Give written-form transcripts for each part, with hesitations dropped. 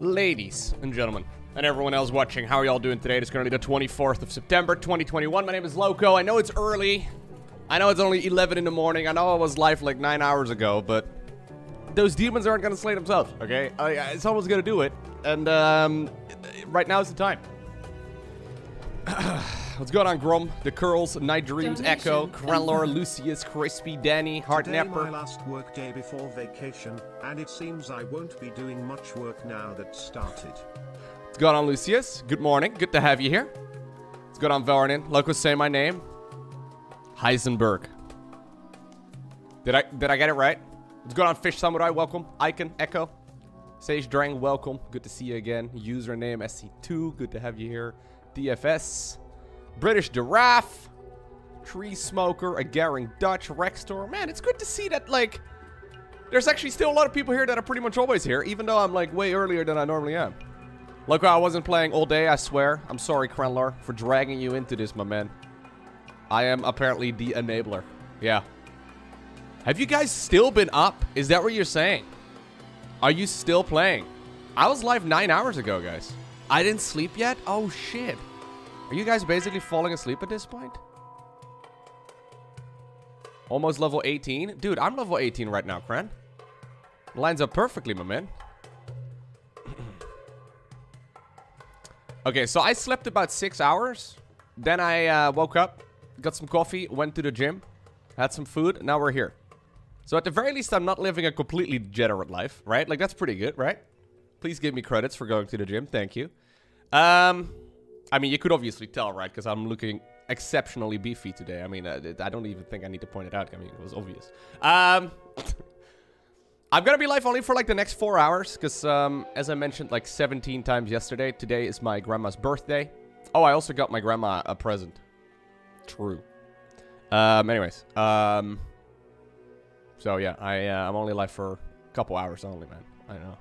Ladies and gentlemen, and everyone else watching, how are y'all doing today? It's currently the 24th of September, 2021. My name is Lowko. I know it's early. I know it's only 11 in the morning. I know I was live like 9 hours ago, but those demons aren't going to slay themselves, okay? Someone's going to do it, and right now is the time. What's going on, Grom? The Curls, Night Dreams, Echo, Krenlor, Lucius, Crispy, Danny, Hard Napper. My last work day before vacation, and it seems I won't be doing much work now that started. What's going on, Lucius? Good morning. Good to have you here. What's going on, Velhari? Lowko, say my name. Heisenberg. Did I get it right? What's going on, Fish Samurai? Welcome. Icon, Echo, Sage Drang. Welcome. Good to see you again. Username SC2. Good to have you here. DFS. British Giraffe, Tree Smoker, a Garing Dutch, Rextor. Man, it's good to see that, like, there's actually still a lot of people here that are pretty much always here, even though I'm, like, way earlier than I normally am. Look, I wasn't playing all day, I swear. I'm sorry, Krenlor, for dragging you into this, my man. I am apparently the enabler. Yeah. Have you guys still been up? Is that what you're saying? Are you still playing? I was live 9 hours ago, guys. I didn't sleep yet? Oh, shit. Are you guys basically falling asleep at this point? Almost level 18? Dude, I'm level 18 right now, Kren. Lines up perfectly, my man. Okay, so I slept about 6 hours. Then I woke up, got some coffee, went to the gym, had some food, now we're here. So at the very least, I'm not living a completely degenerate life, right? Like, that's pretty good, right? Please give me credits for going to the gym, thank you. I mean, you could obviously tell, right? Because I'm looking exceptionally beefy today. I mean, I don't even think I need to point it out. I mean, it was obvious. I'm going to be live only for, like, the next 4 hours. Because, as I mentioned, like, 17 times yesterday, today is my grandma's birthday. Oh, I also got my grandma a present. True. Anyways. So, yeah. I'm only live for a couple hours only, man. I know.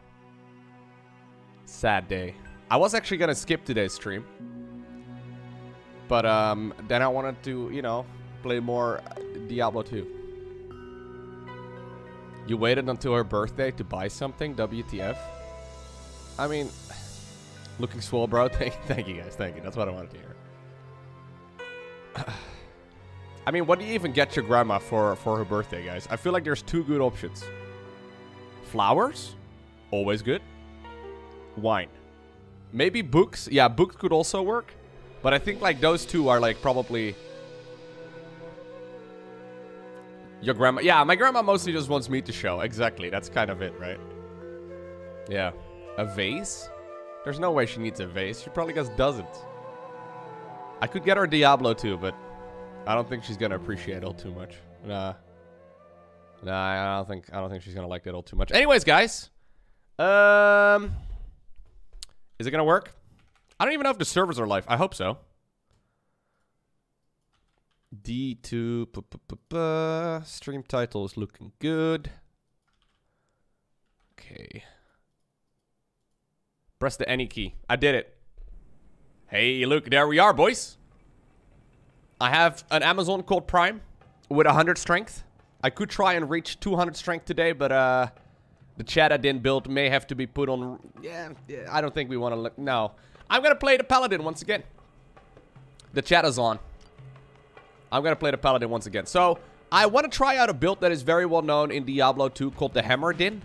Sad day. I was actually going to skip today's stream. But then I wanted to, you know, play more Diablo 2. You waited until her birthday to buy something? WTF? I mean, looking swole, bro. Thank you guys. Thank you. That's what I wanted to hear. I mean, what do you even get your grandma for her birthday, guys? I feel like there's two good options. Flowers? Always good. Wine. Maybe books. Yeah, books could also work. But I think, like, those two are, like, probably... Your grandma... Yeah, my grandma mostly just wants me to show. Exactly. That's kind of it, right? Yeah. A vase? There's no way she needs a vase. She probably just doesn't. I could get her Diablo 2, but... I don't think she's gonna appreciate it all too much. Nah. Nah, I don't think she's gonna like that all too much. Anyways, guys. Is it gonna work? I don't even know if the servers are live. I hope so. D2 stream title is looking good. Okay. Press the any key. I did it. Hey, look, there we are, boys. I have an Amazon called Prime with 100 strength. I could try and reach 200 strength today, but the Chadadin build may have to be put on... Yeah, I don't think we want to... No. I'm going to play the Paladin once again. The chat is on. I'm going to play the Paladin once again. So, I want to try out a build that is very well known in Diablo 2 called the Hammerdin,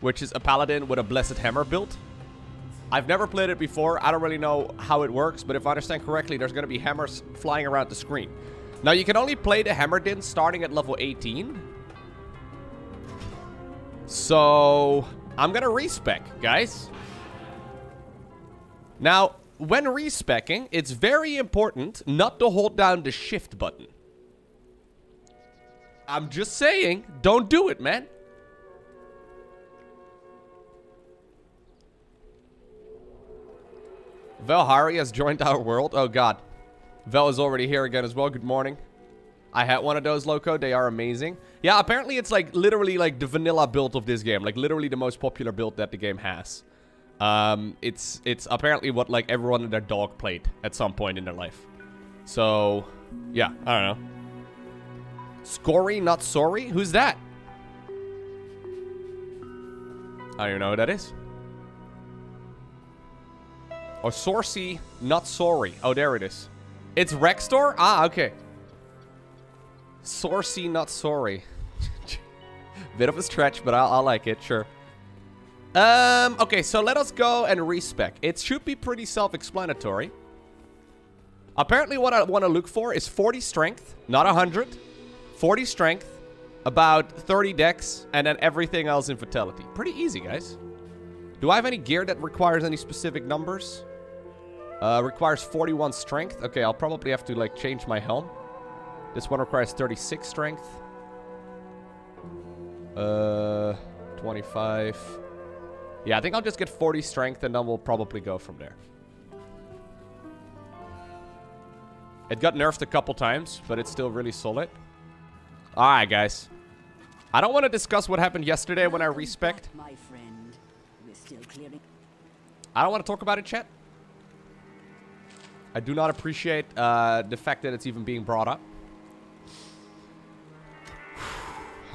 which is a Paladin with a Blessed Hammer build. I've never played it before. I don't really know how it works, but if I understand correctly, there's going to be hammers flying around the screen. Now, you can only play the Hammerdin starting at level 18... So, I'm going to respec, guys. Now, when respecking, it's very important not to hold down the shift button. I'm just saying, don't do it, man. Velhari has joined our world. Oh, God. Vel is already here again as well. Good morning. I had one of those, Lowko. They are amazing. Yeah, apparently it's, like, literally, like, the vanilla build of this game. Like, literally the most popular build that the game has. It's apparently what, like, everyone and their dog played at some point in their life. So, yeah, I don't know. Scory, not sorry? Who's that? I don't even know who that is. Oh, Sorcy, not sorry. Oh, there it is. It's Rextor? Ah, okay. Sorcy, not sorry. Bit of a stretch, but I like it, sure. Okay, so let us go and respec. It should be pretty self-explanatory. Apparently what I want to look for is 40 strength, not 100. 40 strength, about 30 dex, and then everything else in vitality. Pretty easy, guys. Do I have any gear that requires any specific numbers? Requires 41 strength. Okay, I'll probably have to, like, change my helm. This one requires 36 strength. 25. Yeah, I think I'll just get 40 strength and then we'll probably go from there. It got nerfed a couple times, but it's still really solid. Alright, guys. I don't want to discuss what happened yesterday when I respec'd. I don't want to talk about it, chat. I do not appreciate the fact that it's even being brought up.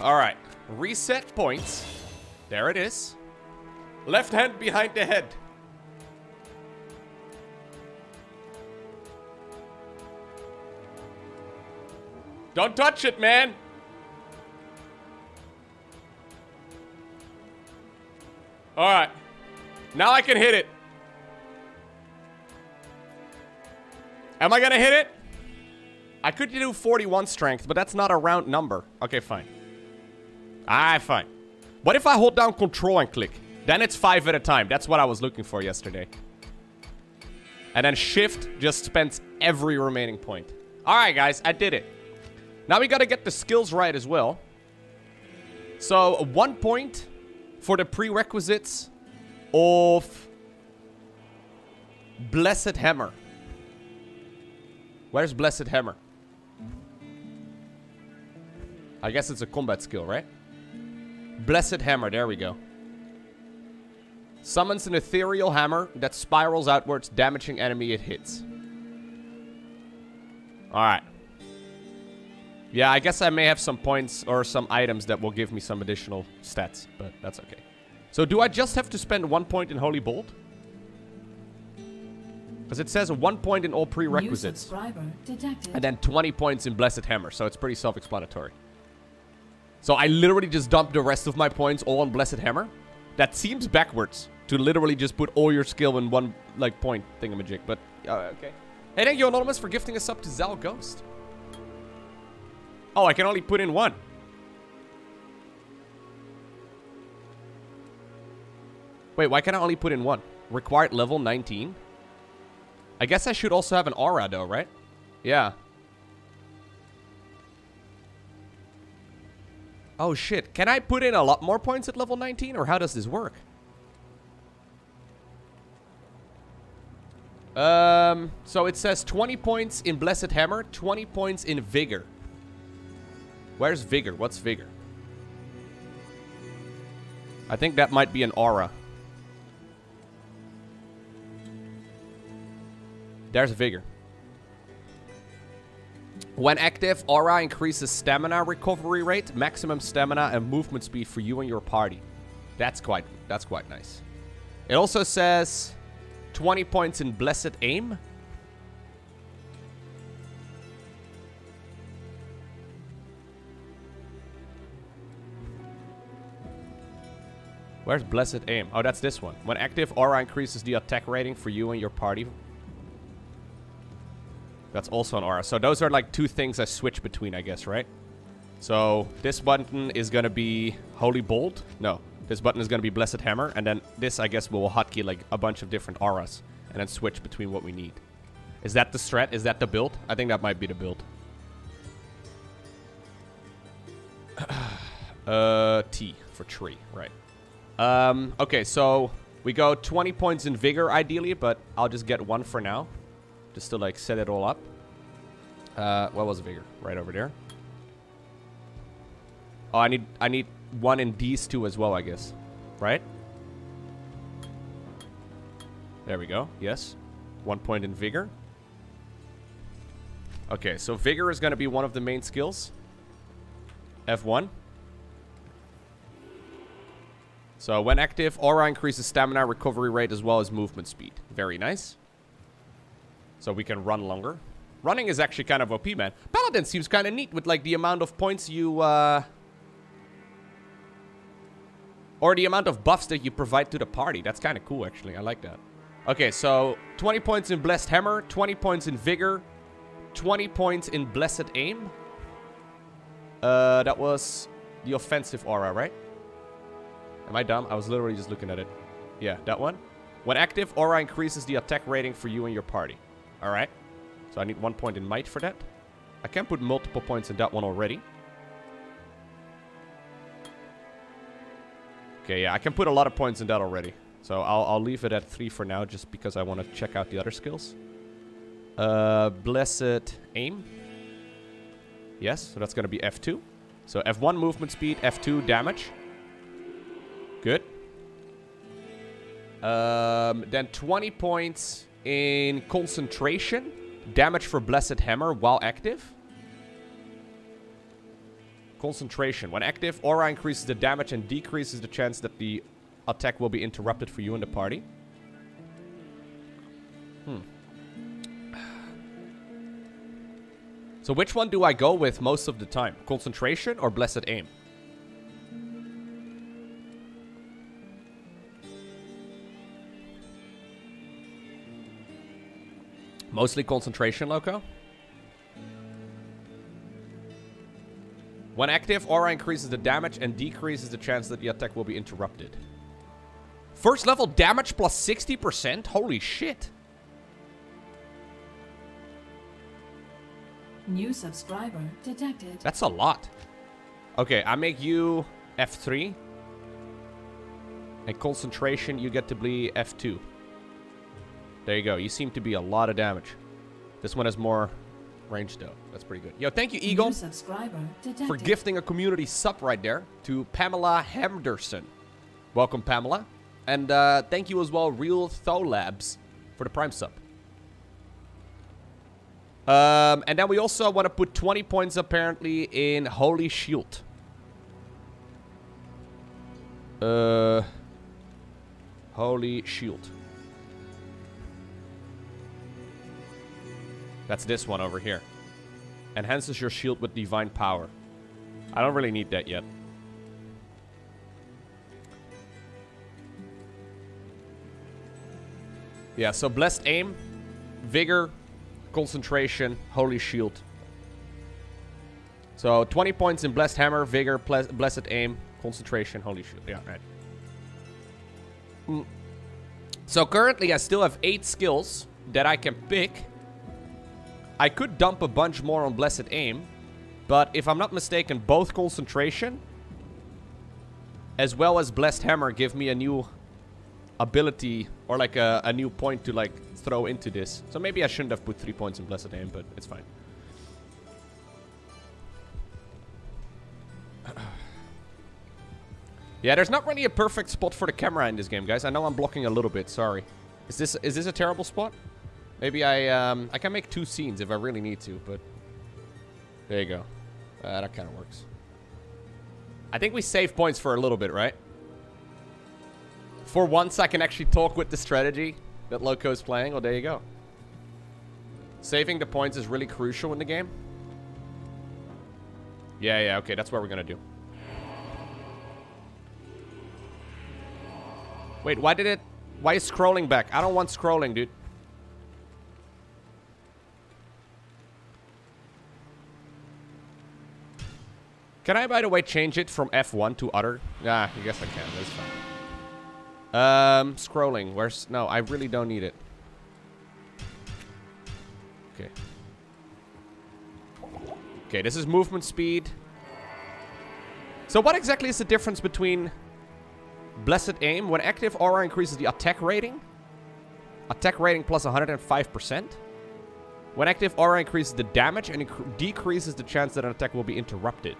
Alright. Reset points. There it is. Left hand behind the head. Don't touch it, man. All right. Now I can hit it. Am I going to hit it? I could do 41 strength, but that's not a round number. Okay, fine. Alright, fine. What if I hold down control and click? Then it's 5 at a time. That's what I was looking for yesterday. And then shift just spends every remaining point. Alright, guys. I did it. Now we gotta get the skills right as well. So, 1 point for the prerequisites of Blessed Hammer. Where's Blessed Hammer? I guess it's a combat skill, right? Blessed Hammer, there we go. Summons an ethereal hammer that spirals outwards, damaging enemy it hits. Alright. Yeah, I guess I may have some points or some items that will give me some additional stats, but that's okay. So do I just have to spend 1 point in Holy Bolt? Because it says 1 point in all prerequisites. And then 20 points in Blessed Hammer, so it's pretty self-explanatory. So I literally just dumped the rest of my points all on Blessed Hammer. That seems backwards to literally just put all your skill in one, like, point thingamajig, but okay. Hey, thank you, Anonymous, for gifting us up to Zal Ghost. Oh, I can only put in one. Wait, why can I only put in one? Required level 19. I guess I should also have an aura though, right? Yeah. Oh shit, can I put in a lot more points at level 19? Or how does this work? So it says 20 points in Blessed Hammer, 20 points in Vigor. Where's Vigor? What's Vigor? I think that might be an aura. There's Vigor. When active, aura increases stamina recovery rate, maximum stamina, and movement speed for you and your party. That's quite nice. It also says 20 points in Blessed Aim. Where's Blessed Aim? Oh, that's this one. When active, aura increases the attack rating for you and your party. That's also an aura. So those are like two things I switch between, I guess, right? So this button is going to be Holy Bolt. No, this button is going to be Blessed Hammer. And then this, I guess, will hotkey like a bunch of different auras. And then switch between what we need. Is that the strat? Is that the build? I think that might be the build. T for tree, right. Okay, so we go 20 points in Vigor ideally, but I'll just get one for now. Just to like set it all up. What was Vigor? Right over there. Oh, I need one in these two as well, I guess. Right? There we go. Yes. 1 point in Vigor. Okay, so Vigor is going to be one of the main skills. F1. So when active, aura increases stamina recovery rate as well as movement speed. Very nice. so we can run longer. Running is actually kind of OP, man. Paladin seems kind of neat with, like, the amount of points you... Or the amount of buffs that you provide to the party. That's kind of cool, actually. I like that. Okay, so 20 points in Blessed Hammer, 20 points in Vigor, 20 points in Blessed Aim. That was the offensive aura, right? Am I dumb? I was literally just looking at it. Yeah, that one. When active, aura increases the attack rating for you and your party. All right. So I need 1 point in Might for that. I can put multiple points in that one already. Okay, yeah, I can put a lot of points in that already. So I'll leave it at 3 for now, just because I want to check out the other skills. Blessed Aim. Yes, so that's going to be F2. So F1 movement speed, F2 damage. Good. Then 20 points in concentration. Damage for Blessed Hammer while active. Concentration. When active, aura increases the damage and decreases the chance that the attack will be interrupted for you and the party. So which one do I go with most of the time? Concentration or Blessed Aim? Mostly concentration, Lowko. When active, aura increases the damage and decreases the chance that the attack will be interrupted. First level damage plus 60%? Holy shit. New subscriber detected. That's a lot. Okay, I make you F3. And concentration, you get to be F2. There you go. You seem to be a lot of damage. This one has more range, though. That's pretty good. Yo, thank you, Eagle, for gifting a community sub right there to Pamela Henderson. Welcome, Pamela. And thank you as well, Real Tholabs, for the Prime sub. And then we also want to put 20 points, apparently, in Holy Shield. Holy Shield. That's this one over here. Enhances your shield with divine power. I don't really need that yet. Yeah, so Blessed Aim, Vigor, Concentration, Holy Shield. So 20 points in Blessed Hammer, Vigor, Blessed Aim, Concentration, Holy Shield. Yeah, right. So currently I still have 8 skills that I can pick. I could dump a bunch more on Blessed Aim, but if I'm not mistaken, both Concentration as well as Blessed Hammer give me a new ability or like a new point to like throw into this. So maybe I shouldn't have put 3 points in Blessed Aim, but it's fine. Yeah, there's not really a perfect spot for the camera in this game, guys. I know I'm blocking a little bit, sorry. Is this a terrible spot? Maybe I can make 2 scenes if I really need to, but there you go. That kind of works. I think we save points for a little bit, right? For once, I can actually talk with the strategy that Lowko is playing. Well, there you go. Saving the points is really crucial in the game. Yeah, yeah, okay. That's what we're going to do. Wait, why is scrolling back? I don't want scrolling, dude. Can I, by the way, change it from F1 to other? Nah, I guess I can. That's fine. Scrolling. Where's... No, I really don't need it. Okay. Okay, this is movement speed. So what exactly is the difference between Blessed Aim? When active, aura increases the attack rating. Attack rating plus 105%. When active, aura increases the damage and decreases the chance that an attack will be interrupted.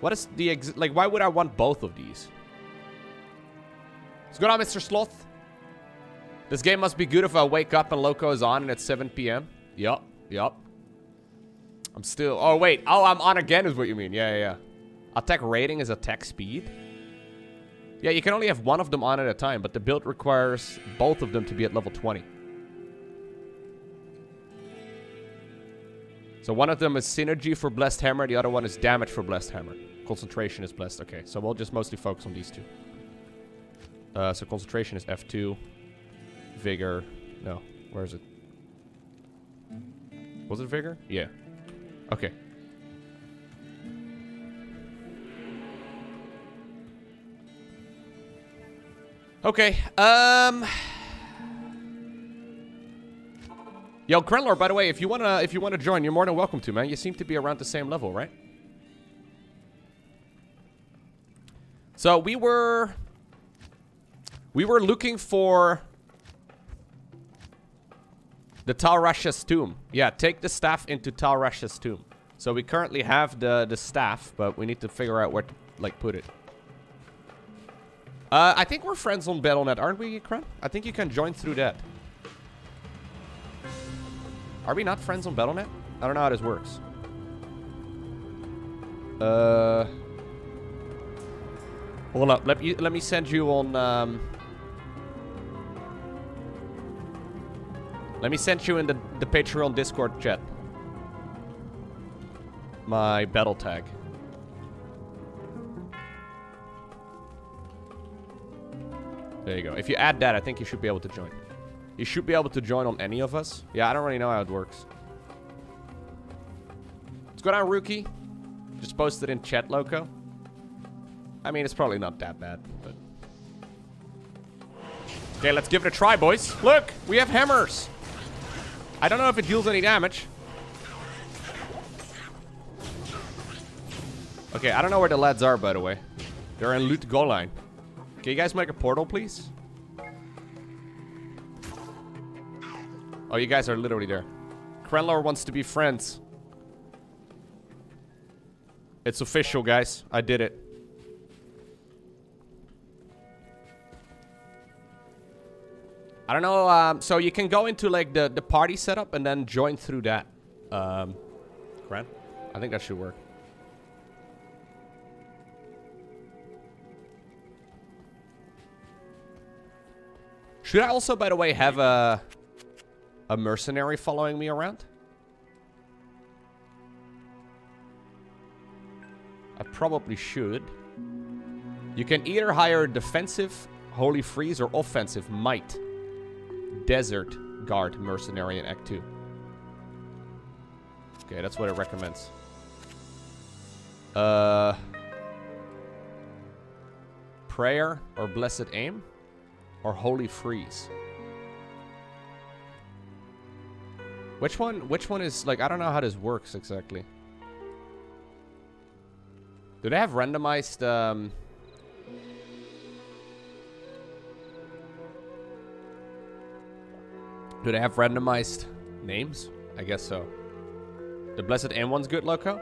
What is the exit? Like, why would I want both of these? What's going on, Mr. Sloth? This game must be good if I wake up and Lowko is on and it's 7 p.m. Yup, yup. I'm still... Oh, wait. Oh, I'm on again is what you mean. Yeah, yeah, yeah. Attack rating is attack speed. Yeah, you can only have one of them on at a time, but the build requires both of them to be at level 20. So one of them is synergy for Blessed Hammer, the other one is damage for Blessed Hammer. Concentration is blessed. Okay, so we'll just mostly focus on these two. So concentration is F2. Vigor. No, where is it? Was it vigor? Yeah. Okay. Okay, Yo, Krenlor, by the way, if you wanna join, you're more than welcome to, man. You seem to be around the same level, right? So we were looking for the Tal Rasha's Tomb. Yeah, take the staff into Tal Rasha's Tomb. So we currently have the staff, but we need to figure out where to, like, put it. I think we're friends on Battle.net, aren't we, Kren? I think you can join through that. Are we not friends on Battle.net? I don't know how this works. Hold up. Let me send you on. Let me send you in the Patreon Discord chat. My battle tag. There you go. If you add that, I think you should be able to join. You should be able to join on any of us. Yeah, I don't really know how it works. Let's go down, Rookie. Just post it in chat, Lowko. I mean, it's probably not that bad, but... Okay, let's give it a try, boys. Look, we have hammers. I don't know if it deals any damage. Okay, I don't know where the lads are, by the way. They're in Lut Gholein. Can you guys make a portal, please? Oh, you guys are literally there. Krenlor wants to be friends. It's official, guys. I did it. I don't know, so you can go into, like, the party setup and then join through that. Kren? I think that should work. Should I also, by the way, have a mercenary following me around? I probably should. You can either hire defensive, holy freeze, or offensive might. Desert Guard mercenary in Act 2. Okay, that's what it recommends. Prayer or Blessed Aim or Holy Freeze. Which one is, like, I don't know how this works exactly. Do they have randomized Do they have randomized names? I guess so. The Blessed Aim one's good, Lowko?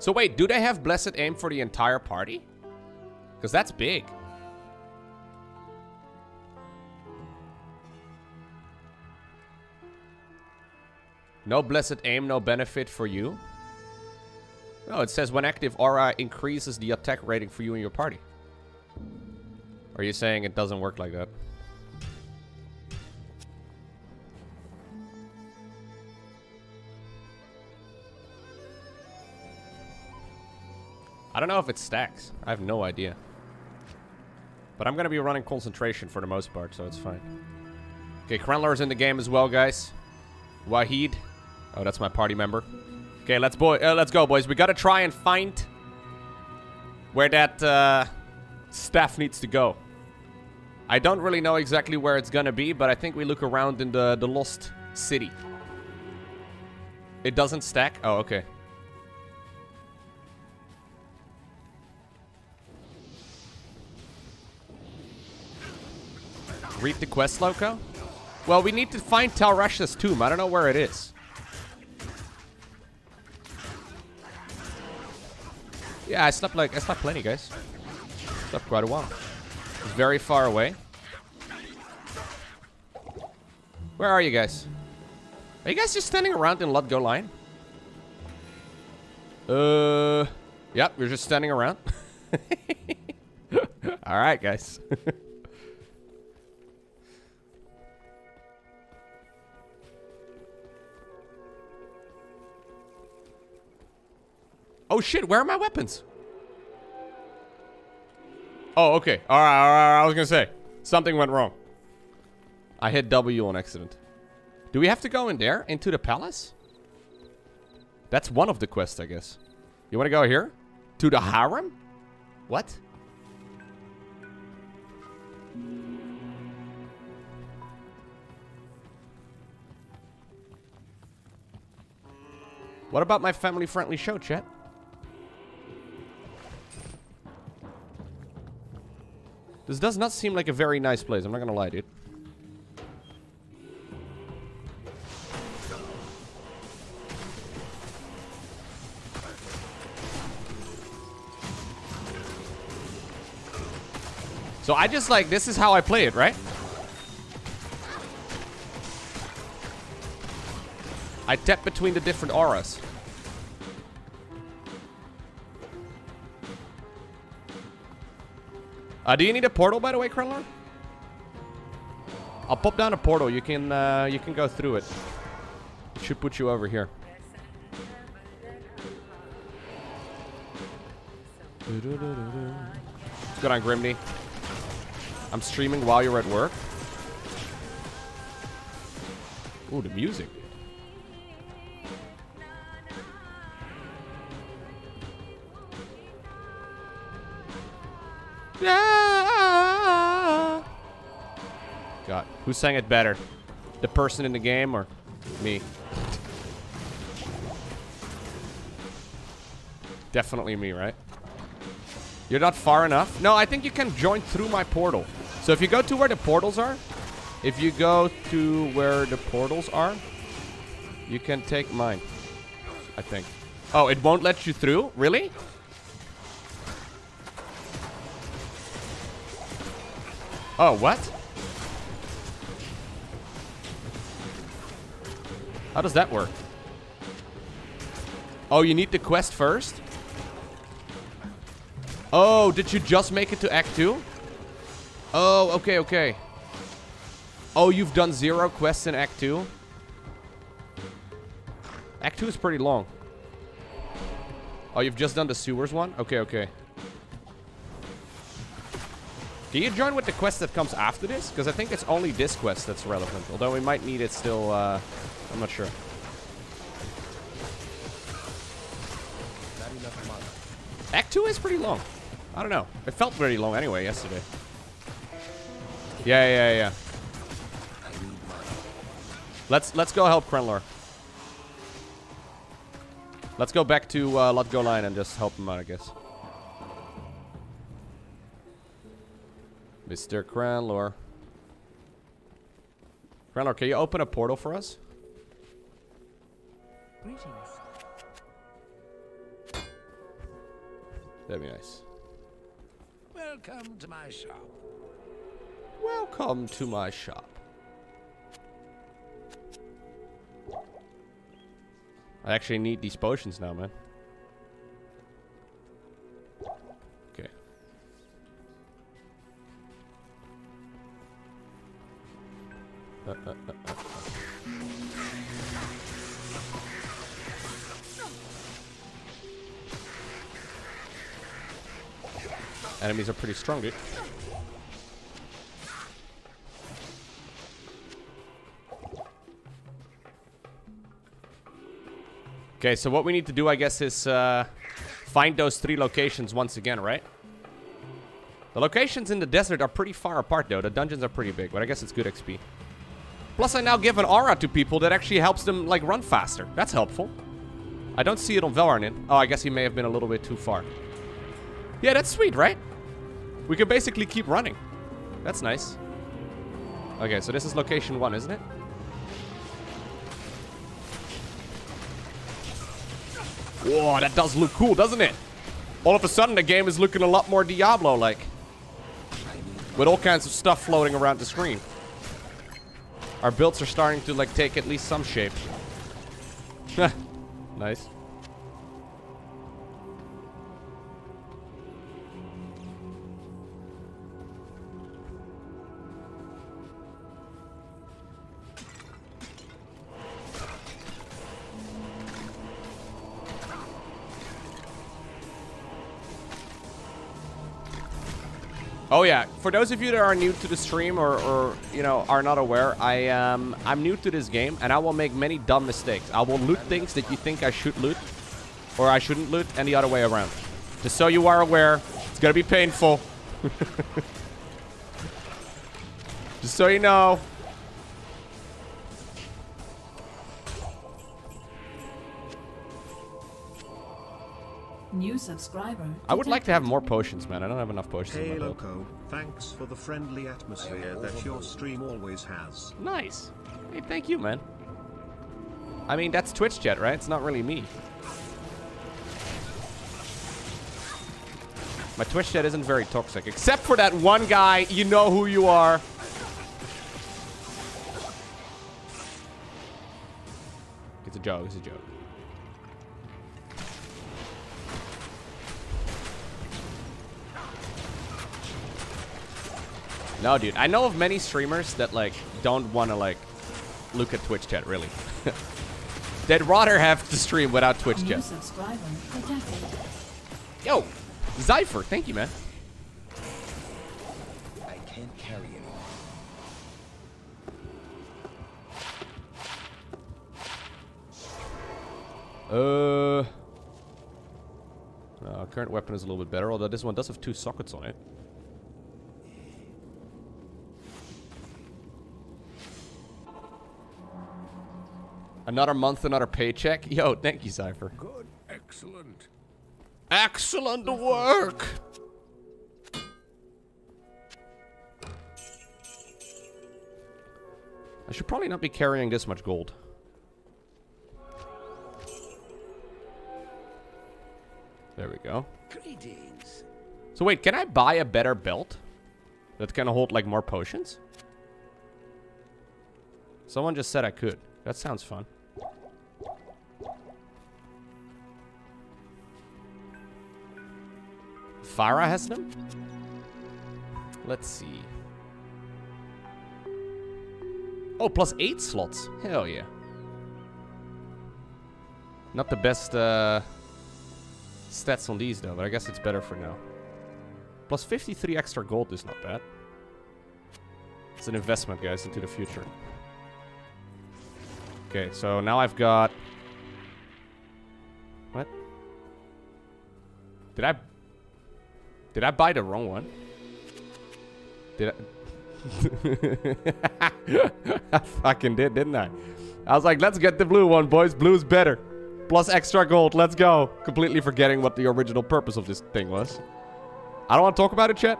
So wait, do they have Blessed Aim for the entire party? Because that's big. No Blessed Aim, no benefit for you. No, it says when active, aura increases the attack rating for you and your party. Are you saying it doesn't work like that? I don't know if it stacks. I have no idea. But I'm going to be running concentration for the most part, so it's fine. Okay, Krenlor's in the game as well, guys. Wahid. Oh, that's my party member. Okay, let's go, boys. We gotta try and find where that staff needs to go. I don't really know exactly where it's gonna be, but I think we look around in the lost city. It doesn't stack? Oh, okay. Read the quest, Lowko? Well, we need to find Tal Rasha's Tomb. I don't know where it is. Yeah, I slept plenty, guys. Slept quite a while. It's very far away. Where are you guys? Are you guys just standing around in Lut Gholein? Yep, we're just standing around. Alright, guys. Oh shit, where are my weapons? Oh, okay. Alright, alright, I was gonna say. Something went wrong. I hit W on accident. Do we have to go in there? Into the palace? That's one of the quests, I guess. You wanna go here? To the harem? What? What about my family-friendly show, chat? This does not seem like a very nice place. I'm not gonna lie, dude. So I just like, this is how I play it, right? I tap between the different auras. Do you need a portal, by the way, Krenlor? I'll pop down a portal. You can go through it. It should put you over here. What's going on, Grimney? I'm streaming while you're at work. Ooh, the music. God, who sang it better? The person in the game or me? Definitely me, right? You're not far enough? No, I think you can join through my portal. So if you go to where the portals are, you can take mine, I think. Oh, it won't let you through? Really? Oh, what? How does that work? Oh, you need the quest first? Oh, did you just make it to Act 2? Oh, okay, okay. Oh, you've done 0 quests in Act 2? Act 2 is pretty long. Oh, you've just done the sewers one? Okay, okay. Do you join with the quest that comes after this? Because I think it's only this quest that's relevant. Although we might need it still, I'm not sure. Not enough. Act 2 is pretty long. I don't know. It felt very long anyway yesterday. Yeah, yeah, yeah. Let's go help Krenlor. Let's go back to Lut Gholein and just help him out, I guess. Mr. Krenlor. Krenlor, can you open a portal for us? Greetings. That'd be nice. Welcome to my shop. Welcome to my shop. I actually need these potions now, man. Enemies are pretty strong, dude. Okay, so what we need to do, I guess, is find those 3 locations once again, right? The locations in the desert are pretty far apart, though. The dungeons are pretty big, but I guess it's good XP. Plus, I now give an aura to people that actually helps them, like, run faster. That's helpful. I don't see it on Velhari. Oh, I guess he may have been a little bit too far. Yeah, that's sweet, right? We can basically keep running. That's nice. Okay, so this is location 1, isn't it? Whoa, that does look cool, doesn't it? All of a sudden, the game is looking a lot more Diablo-like. With all kinds of stuff floating around the screen. Our builds are starting to like take at least some shape. Nice. Oh yeah, for those of you that are new to the stream or you know, are not aware, I'm new to this game and I will make many dumb mistakes. I will loot things that you think I should loot or I shouldn't loot and the other way around. Just so you are aware, it's gonna be painful. Just so you know. New subscriber. I would like to have more potions, man. I don't have enough potions. Hey, Lowko, thanks for the friendly atmosphere that your stream always has. Nice. Hey, thank you, man. I mean, that's Twitch chat, right? It's not really me. My Twitch chat isn't very toxic, except for that one guy. You know who you are. It's a joke. It's a joke. No, dude, I know of many streamers that, like, don't want to, like, look at Twitch chat, really. They'd rather have to stream without Twitch chat. Yo, Zypher, thank you, man. I can't carry it all. Current weapon is a little bit better, although this one does have two sockets on it. Another month, another paycheck. Yo, thank you, Cypher. Good, excellent. Excellent work. I should probably not be carrying this much gold. There we go. Greetings. So wait, can I buy a better belt that can hold like more potions? Someone just said I could. That sounds fun. Farah has them? Let's see. Oh, plus 8 slots. Hell yeah. Not the best stats on these, though, but I guess it's better for now. Plus 53 extra gold is not bad. It's an investment, guys, into the future. Okay, so now I've got... What? Did I buy the wrong one? I fucking did, didn't I? I was like, let's get the blue one, boys. Blue's better. Plus extra gold. Let's go. Completely forgetting what the original purpose of this thing was. I don't want to talk about it, chat.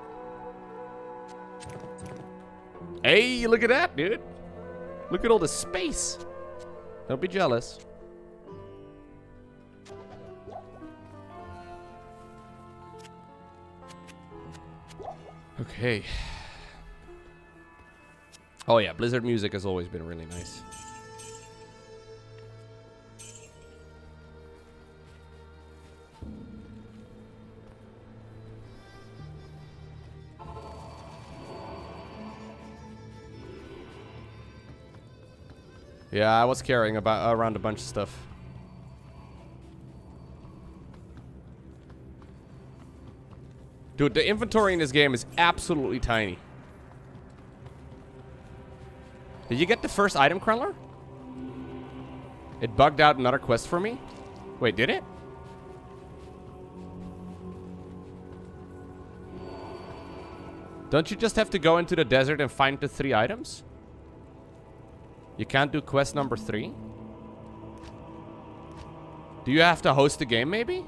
Hey, look at that, dude. Look at all the space. Don't be jealous. Okay. Oh yeah, Blizzard music has always been really nice. Yeah, I was carrying about around a bunch of stuff. Dude, the inventory in this game is absolutely tiny. Did you get the first item, Krenlor? It bugged out another quest for me? Wait, did it? Don't you just have to go into the desert and find the 3 items? You can't do quest number 3? Do you have to host the game, maybe?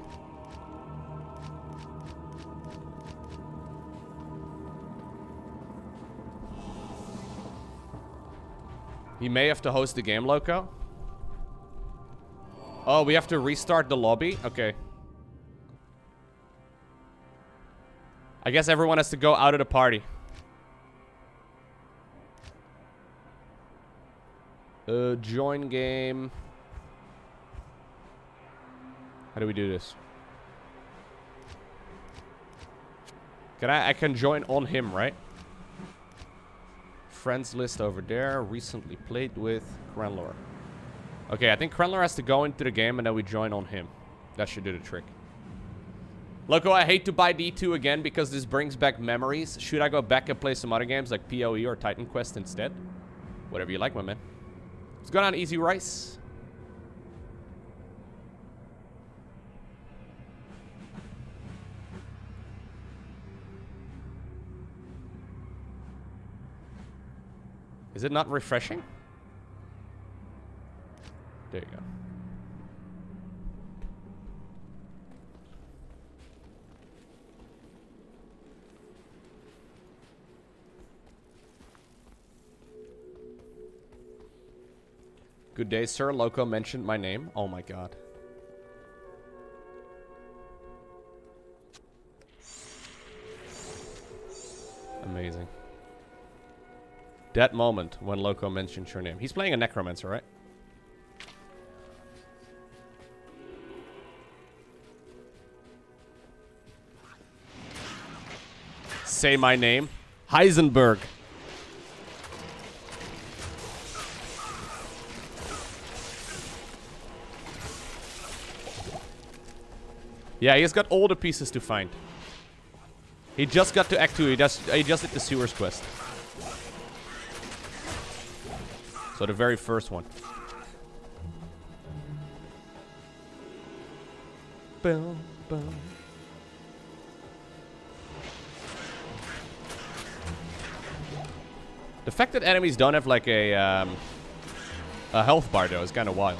You may have to host the game, Lowko. Oh, we have to restart the lobby? Okay. I guess everyone has to go out of the party. Join game. How do we do this? Can I can join on him, right? Friends list over there. Recently played with Krenlor. Okay, I think Krenlor has to go into the game and then we join on him. That should do the trick. Lowko, I hate to buy D2 again because this brings back memories. Should I go back and play some other games like PoE or Titan Quest instead? Whatever you like, my man. What's going on, Easy Rice? Is it not refreshing? There you go. Good day, sir. Lowko mentioned my name. Oh my god. Amazing. That moment when Lowko mentioned your name. He's playing a necromancer, right? Say my name. Heisenberg. Yeah, he's got all the pieces to find. He just got to Act 2. He just did the Sewers quest. So the very first one. Boom, boom. The fact that enemies don't have like a health bar though is kind of wild.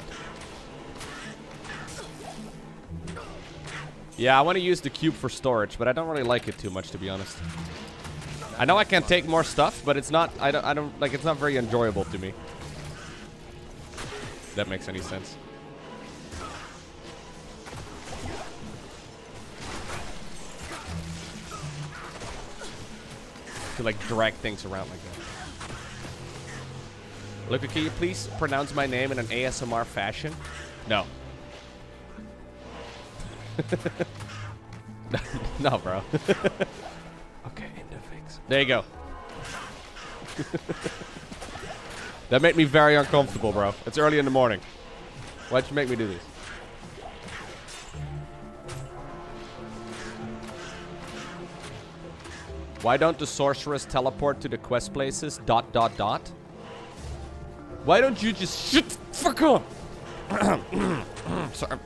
Yeah, I want to use the cube for storage, but I don't really like it too much, to be honest. I know I can take more stuff, but it's not. I don't like. It's not very enjoyable to me. That makes any sense. To like drag things around like that. Look, can you please pronounce my name in an ASMR fashion? No. No, bro. Okay, Indifix. There you go. That made me very uncomfortable, bro. It's early in the morning. Why'd you make me do this? Why don't the sorceress teleport to the quest places? ... Why don't you just shut the fuck up? Sorry.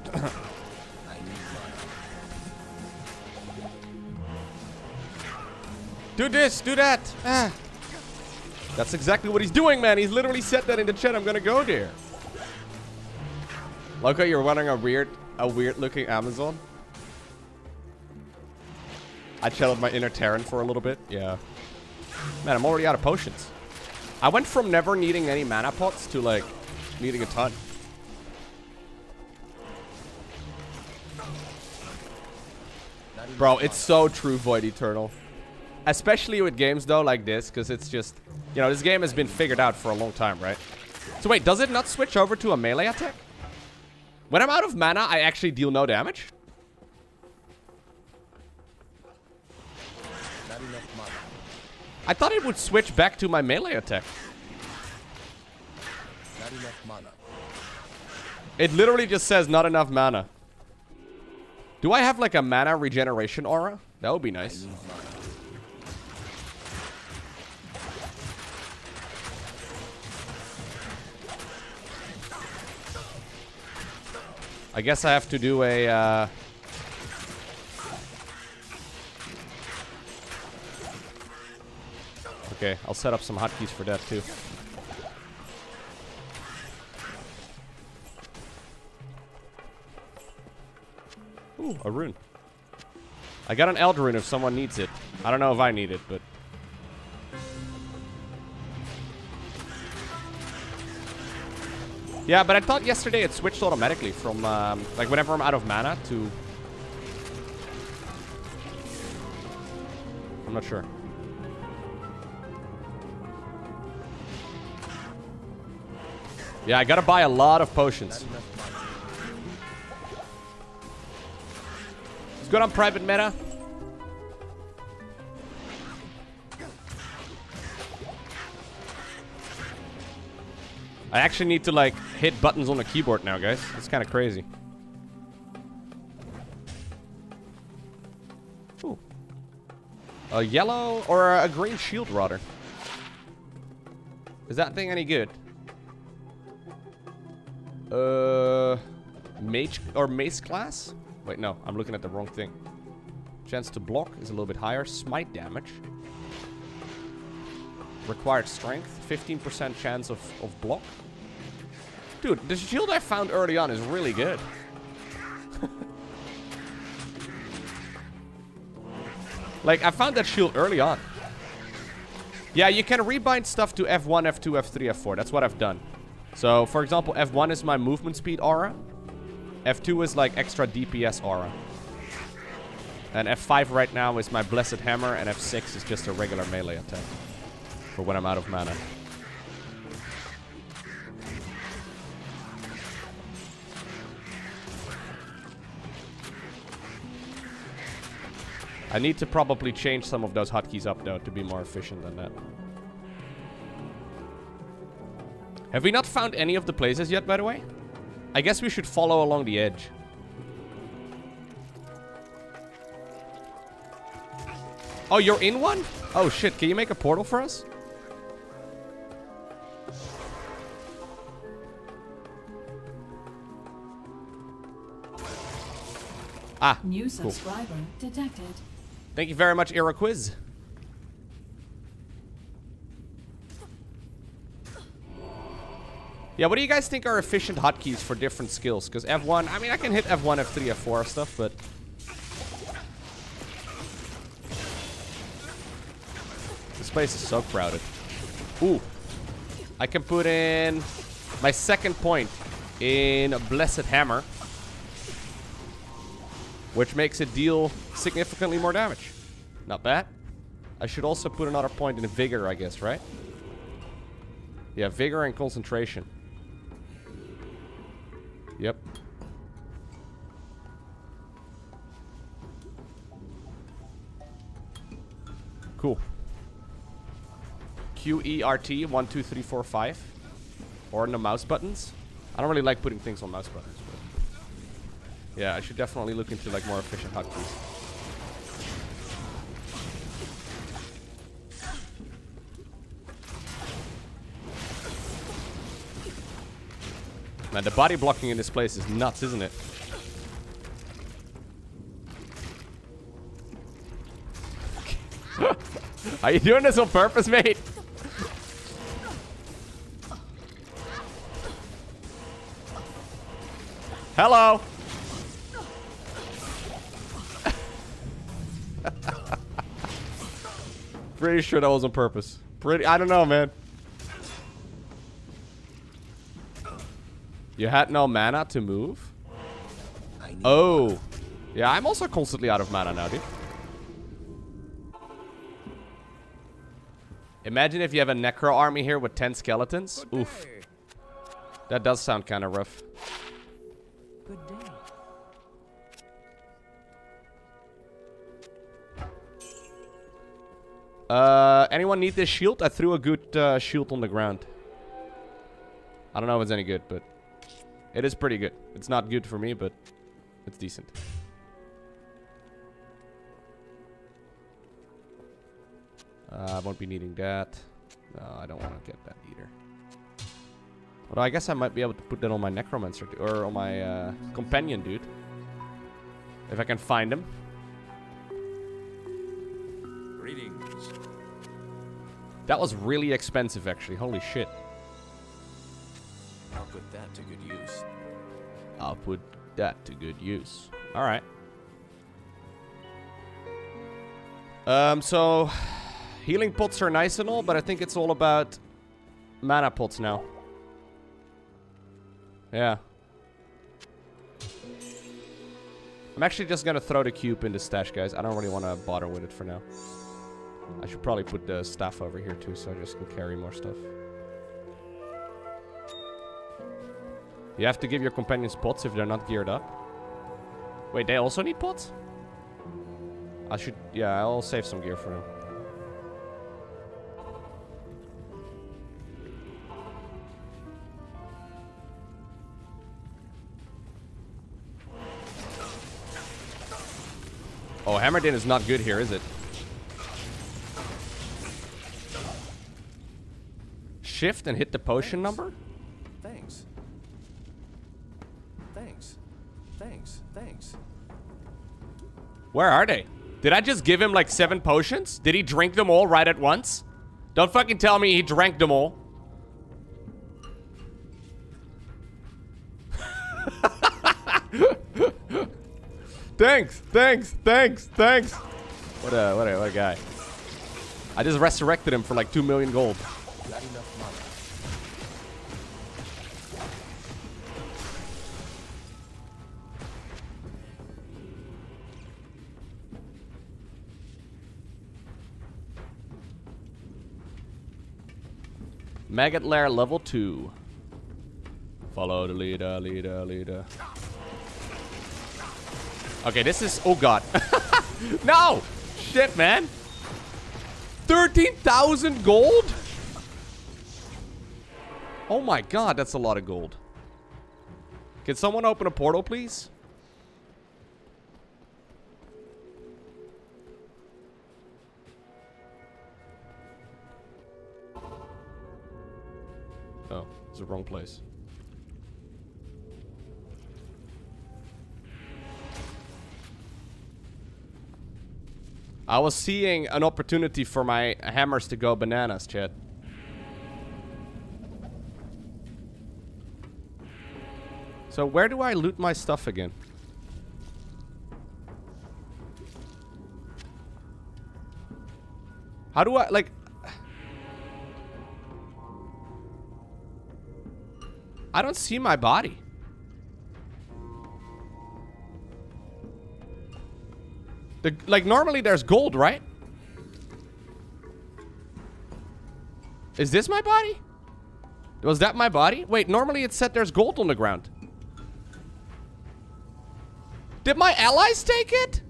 Do this, do that. Ah. That's exactly what he's doing, man. He's literally said that in the chat. I'm gonna go there. Lowko, you're running a weird looking Amazon. I channeled my inner Terran for a little bit. Yeah. Man, I'm already out of potions. I went from never needing any mana pots to like needing a ton. Bro, it's so true, Void Eternal. Especially with games, though, like this, because it's just, you know, this game has been figured out for a long time, right? So wait, does it not switch over to a melee attack? When I'm out of mana, I actually deal no damage? Not enough mana. I thought it would switch back to my melee attack. Not enough mana. It literally just says not enough mana. Do I have, like, a mana regeneration aura? That would be nice. I guess I have to do a, okay, I'll set up some hotkeys for that, too. Ooh, a rune. I got an Eldrune if someone needs it. I don't know if I need it, but... Yeah, but I thought yesterday it switched automatically from, like, whenever I'm out of mana to... I'm not sure. Yeah, I gotta buy a lot of potions. It's good on private meta. I actually need to, like, hit buttons on the keyboard now, guys. It's kind of crazy. Ooh. A yellow or a green shield rotter. Is that thing any good? Mage or mace class? Wait, no. I'm looking at the wrong thing. Chance to block is a little bit higher. Smite damage. Required strength. 15% chance of block. Dude, the shield I found early on is really good. Like, I found that shield early on. Yeah, you can rebind stuff to F1, F2, F3, F4. That's what I've done. So, for example, F1 is my movement speed aura. F2 is, like, extra DPS aura. And F5 right now is my Blessed Hammer. And F6 is just a regular melee attack. For when I'm out of mana. I need to probably change some of those hotkeys up though to be more efficient than that. Have we not found any of the places yet, by the way? I guess we should follow along the edge. Oh, you're in one? Oh shit, can you make a portal for us? Ah, new subscriber cool. Detected. Thank you very much, Iroquiz. Yeah, what do you guys think are efficient hotkeys for different skills? Because F1, I mean, I can hit F1, F3, F4 stuff, but... This place is so crowded. Ooh. I can put in my second point in a Blessed Hammer. Which makes it deal significantly more damage. Not bad. I should also put another point in Vigor, I guess, right? Yeah, Vigor and Concentration. Yep. Cool. QERT 1, 2, 3, 4, 5. Or on the mouse buttons. I don't really like putting things on mouse buttons. Yeah, I should definitely look into, like, more efficient hotkeys. Man, the body blocking in this place is nuts, isn't it? Are you doing this on purpose, mate? Hello! Pretty sure that was on purpose. I don't know, man. You had no mana to move? Oh. Yeah, I'm also constantly out of mana now, dude. Imagine if you have a necro army here with 10 skeletons. Oof. That does sound kind of rough. Good day. Anyone need this shield? I threw a good shield on the ground. I don't know if it's any good, but it is pretty good. It's not good for me, but it's decent. I won't be needing that. No, I don't want to get that either. Although I guess I might be able to put that on my necromancer or on my companion, dude. If I can find him. That was really expensive, actually. Holy shit. I'll put that to good use. I'll put that to good use. Alright. So... Healing pots are nice and all, but I think it's all about... mana pots now. Yeah. I'm actually just gonna throw the cube in the stash, guys. I don't really want to bother with it for now. I should probably put the staff over here too, so I just can carry more stuff. You have to give your companions pots if they're not geared up. Wait, they also need pots? I should... yeah, I'll save some gear for them. Oh, Hammerdin is not good here, is it? Shift and hit the potion number? Thanks. Where are they? Did I just give him like 7 potions? Did he drink them all right at once? Don't fucking tell me he drank them all. Thanks. What a guy. I just resurrected him for like 2 million gold. Not enough money. Maggot Lair level 2. Follow the leader. Okay, this is... oh, God. No! Shit, man. 13,000 gold? Oh, my God. That's a lot of gold. Can someone open a portal, please? Oh, it's the wrong place. I was seeing an opportunity for my hammers to go bananas, chat. So where do I loot my stuff again? How do I, like... I don't see my body. Like, normally there's gold, right? Is this my body? Was that my body? Wait, normally it said there's gold on the ground. Did my allies take it?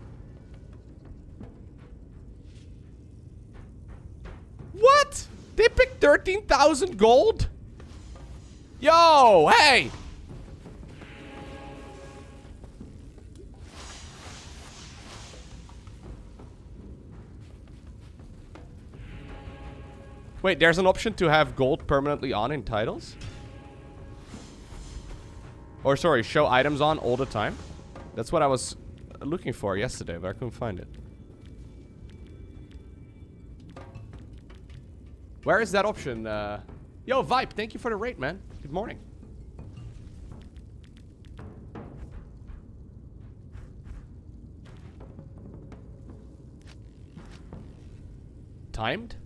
What? They picked 13,000 gold? Yo, hey! Wait, there's an option to have gold permanently on in titles? Or sorry, show items on all the time? That's what I was looking for yesterday, but I couldn't find it. Where is that option? Yo, Vibe, thank you for the raid, man. Good morning. Timed?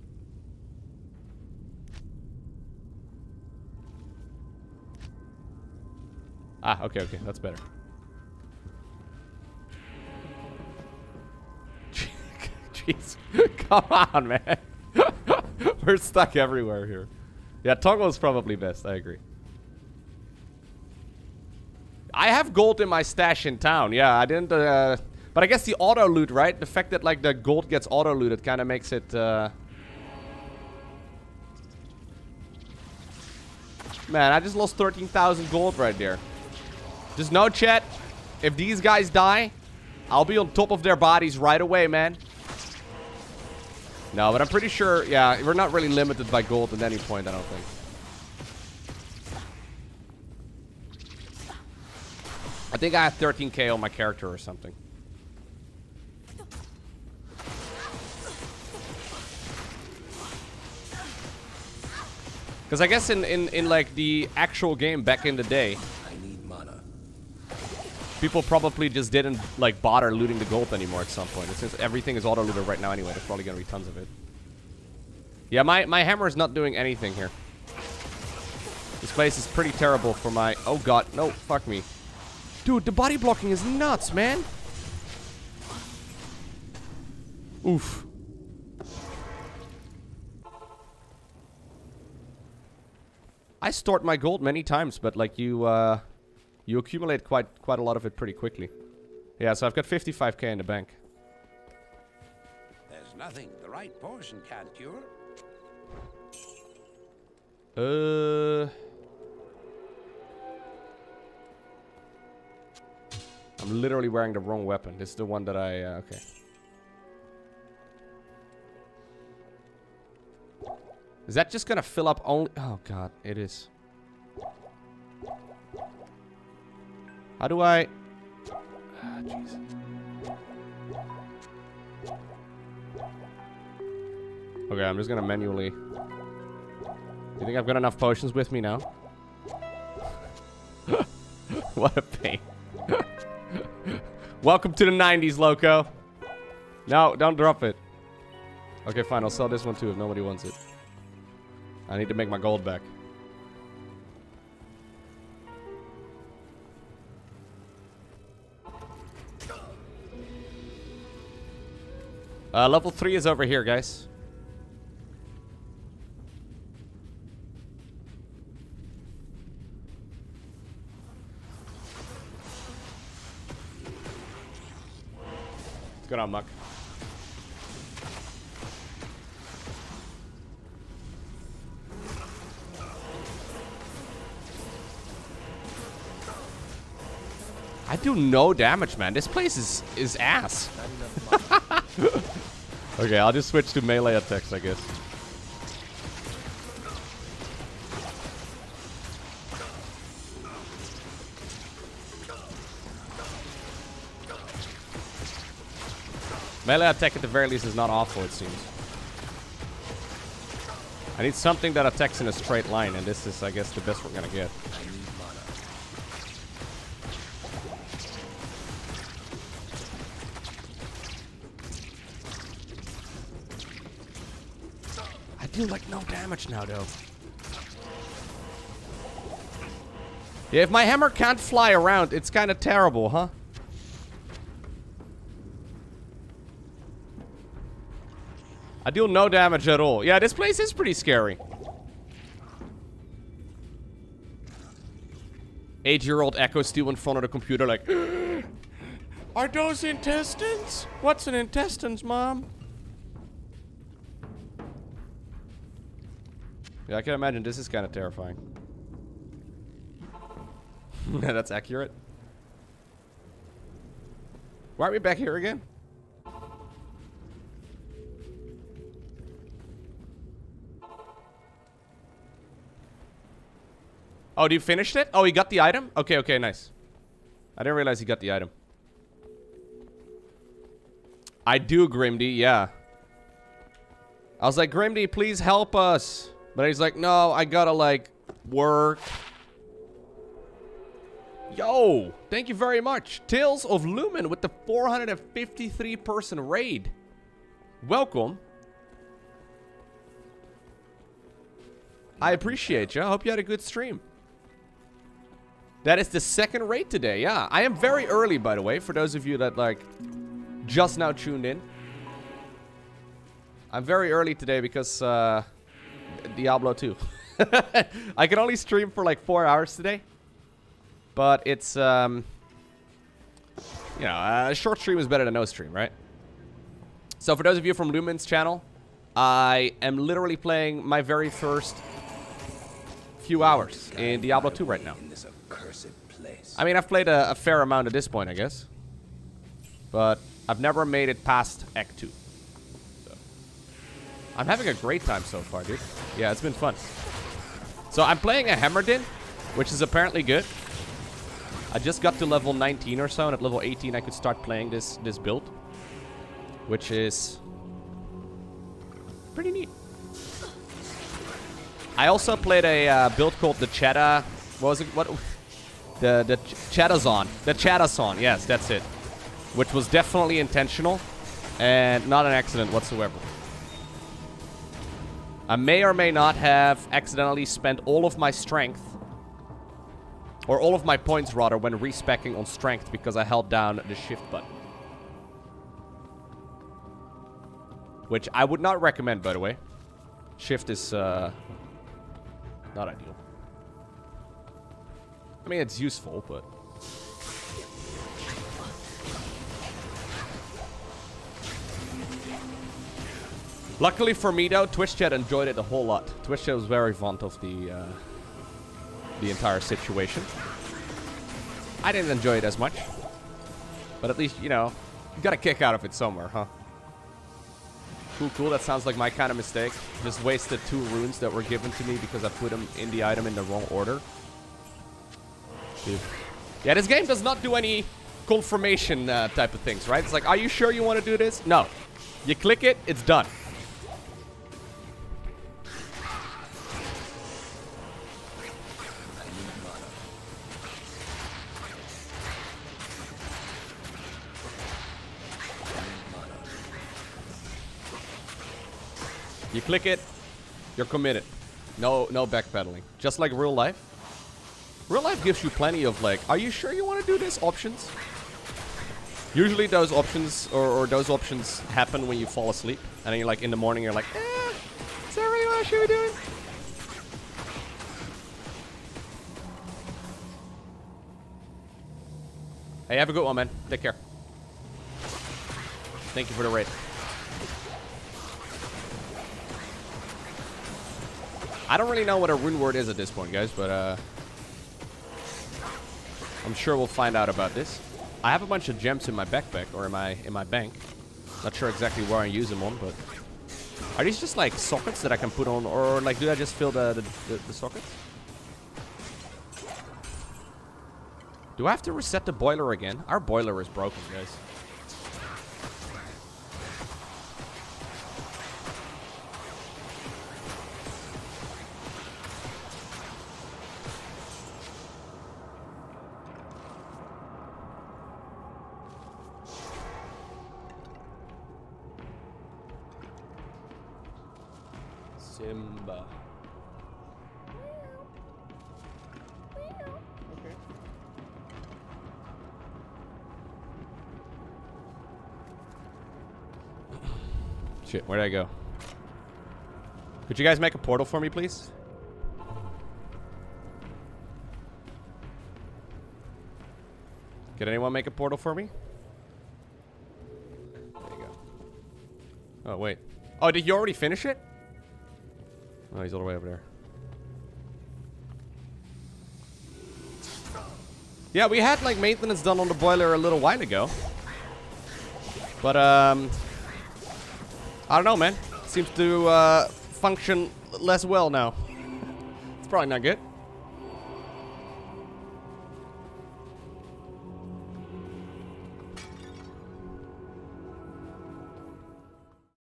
Ah, okay, that's better. Jeez, come on, man. We're stuck everywhere here. Yeah, toggle is probably best, I agree. I have gold in my stash in town, yeah, I didn't, but I guess the auto-loot, right? The fact that, like, the gold gets auto-looted kind of makes it, Man, I just lost 13,000 gold right there. Just know, chat, if these guys die, I'll be on top of their bodies right away, man. No, but I'm pretty sure, yeah, we're not really limited by gold at any point, I don't think. I think I have 13k on my character or something. Because I guess in like the actual game back in the day, people probably just didn't, like, bother looting the gold anymore at some point. And since everything is auto-looted right now anyway, there's probably gonna be tons of it. Yeah, my hammer is not doing anything here. This place is pretty terrible for my... oh, God. No, fuck me. Dude, the body blocking is nuts, man. Oof. I stored my gold many times, but, like, you, You accumulate quite a lot of it pretty quickly. Yeah, so I've got 55k in the bank. There's nothing the right poison can't cure. I'm literally wearing the wrong weapon. This is the one that I... okay. Is that just gonna fill up only... Oh, God. It is. How do I... Ah, jeez. Okay, I'm just gonna manually... You think I've got enough potions with me now? What a pain. Welcome to the 90s, Lowko. No, don't drop it. Okay, fine. I'll sell this one, too, if nobody wants it. I need to make my gold back. Level 3 is over here, guys. Good on, Muck. I do no damage, man. This place is ass. Okay, I'll just switch to melee attacks, I guess. Melee attack at the very least is not awful, it seems. I need something that attacks in a straight line, and this is, I guess, the best we're gonna get. I do, like, no damage now, though. Yeah, if my hammer can't fly around, it's kind of terrible, huh? I deal no damage at all. Yeah, this place is pretty scary. 8-year-old Echo still in front of the computer like... Are those intestines? What's an intestines, Mom? Yeah, I can imagine this is kind of terrifying. That's accurate. Why are we back here again? Oh, do you finish it? Oh, he got the item? Okay, okay, nice. I didn't realize he got the item. I do, Grimdy, yeah. I was like, Grimdy, please help us. But he's like, no, I gotta, like, work. Yo, thank you very much. Tales of Lumen with the 453-person raid. Welcome. I appreciate you. I hope you had a good stream. That is the second raid today, yeah. I am very early, by the way, for those of you that, like, just now tuned in. I'm very early today because, Diablo 2. I can only stream for, like, 4 hours today. But it's, you know, a short stream is better than no stream, right? So for those of you from Lumen's channel, I am literally playing my very first few hours in Diablo 2 right now. I mean, I've played a fair amount at this point, I guess. But I've never made it past Act 2. So. I'm having a great time so far, dude. Yeah, it's been fun. So I'm playing a Hammerdin, which is apparently good. I just got to level 19 or so, and at level 18 I could start playing this build. Which is pretty neat. I also played a build called the Chada... What was it? What? The Chadazon. The Chadazon. Yes, that's it. Which was definitely intentional and not an accident whatsoever. I may or may not have accidentally spent all of my strength, or all of my points rather, when respecking on strength because I held down the shift button. Which I would not recommend, by the way. Shift is not ideal. I mean, it's useful, but Luckily for me, though, Twitch chat enjoyed it a whole lot. Twitch chat was very fond of the entire situation. I didn't enjoy it as much. But at least, you know, you got a kick out of it somewhere, huh? Cool, cool. That sounds like my kind of mistake. Just wasted 2 runes that were given to me because I put them in the item in the wrong order. Dude. Yeah, this game does not do any confirmation type of things, right? It's like, are you sure you want to do this? No. You click it, it's done. You click it, you're committed. No backpedaling. Just like real life. Real life gives you plenty of like, are you sure you want to do this? Options. Usually those options or those options happen when you fall asleep. And then you're like in the morning, you're like, eh, is that really what I should be doing? Hey, have a good one, man. Take care. Thank you for the raid. I don't really know what a rune word is at this point, guys, but I'm sure we'll find out about this. I have a bunch of gems in my backpack, or in my bank. Not sure exactly where I use them on, but are these just like sockets that I can put on, or like do I just fill the sockets? Do I have to reset the boiler again? Our boiler is broken, guys. Simba. Okay. Shit, where'd I go? Could you guys make a portal for me, please? Could anyone make a portal for me? There you go. Oh, wait. Oh, did you already finish it? Oh, he's all the way over there. Yeah, we had like maintenance done on the boiler a little while ago. But I don't know, man. It seems to function less well now. It's probably not good.